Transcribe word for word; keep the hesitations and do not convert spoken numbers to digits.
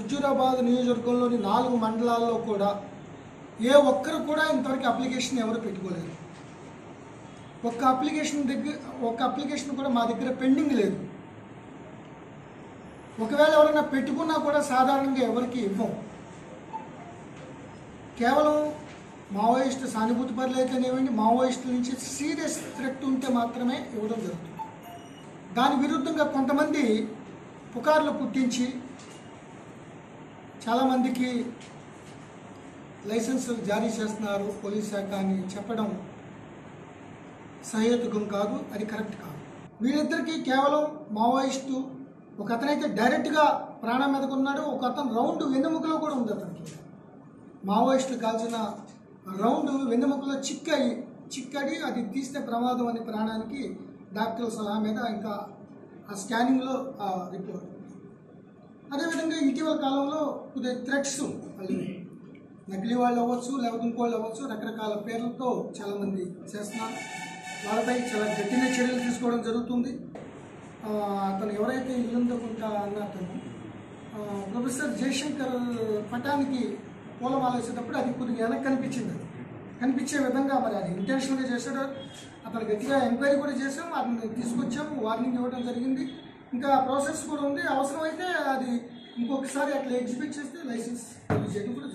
హుజూరాబాద్ నియోజకవర్గంలోని నాలుగు మండలాల్లో కూడా ఏ ఒక్కరు కూడా ఇంతవరకు అప్లికేషన్ ఎవరు పెట్టుకోలేదు। ఒక్క అప్లికేషన్ దగ్గర ఒక్క అప్లికేషన్ కూడా మా దగ్గర పెండింగ్ లేదు। ఒకవేళ ఎవరైనా పెట్టుకున్నా కూడా సాధారణంగా ఎవరికి ఇవ్వం। కేవలం మావోయిస్ట్ సానుభూతి పరులైతేనేమండి, మావోయిస్టుల నుంచి సీరియస్ థ్రెట్ ఉంటే మాత్రమే ఇవ్వడం జరుగుతుంది। దాని విరుద్ధంగా కొంతమంది పుకార్లు పుట్టించి చాలామందికి లైసెన్సులు జారీ చేస్తున్నారు పోలీస్ శాఖ అని చెప్పడం సహేతుకం కాదు, అది కరెక్ట్ కాదు। వీళ్ళిద్దరికీ కేవలం మావోయిస్టు ఒక అతనైతే డైరెక్ట్గా ప్రాణం మీదకు ఉన్నాడు, ఒక అతను రౌండ్ వెన్నెముకలో కూడా ఉంది। అతనికి మావోయిస్టు కాల్చిన రౌండ్ వెన్నెముకలో చిక్కయి చిక్కడి అది తీస్తే ప్రమాదం అనే ప్రాణానికి డాక్టర్ల సలహా మీద ఇంకా ఆ స్కానింగ్లో రిపోర్ట్। అదేవిధంగా ఇటీవల కాలంలో కొద్దిగా థ్రెట్స్ నకిలీ వాళ్ళు అవ్వచ్చు, లేకపోతే ఇంకోళ్ళు అవ్వచ్చు, రకరకాల పేర్లతో చాలామంది చేస్తున్నారు। వాళ్ళపై చాలా గట్టిన చర్యలు తీసుకోవడం జరుగుతుంది। అతను ఎవరైతే ఇల్లందుకుంటా అన్నట్టు ప్రొఫెసర్ జయశంకర్ పటానికి పూలం ఆలోచేటప్పుడు అది కొద్దిగా వెనక్కి కనిపించింది। అది కనిపించే విధంగా మరి అది ఇంటెన్షనల్గా చేశాడు। అతను గట్టిగా ఎంక్వైరీ కూడా చేసాము, అతన్ని తీసుకొచ్చాము, వార్నింగ్ ఇవ్వడం జరిగింది। ఇంకా ప్రాసెస్ కూడా ఉంది, అవసరమైతే అది ఇంకొకసారి అట్లా ఎగ్జిబిట్ చేస్తే లైసెన్స్ చేయడం కూడా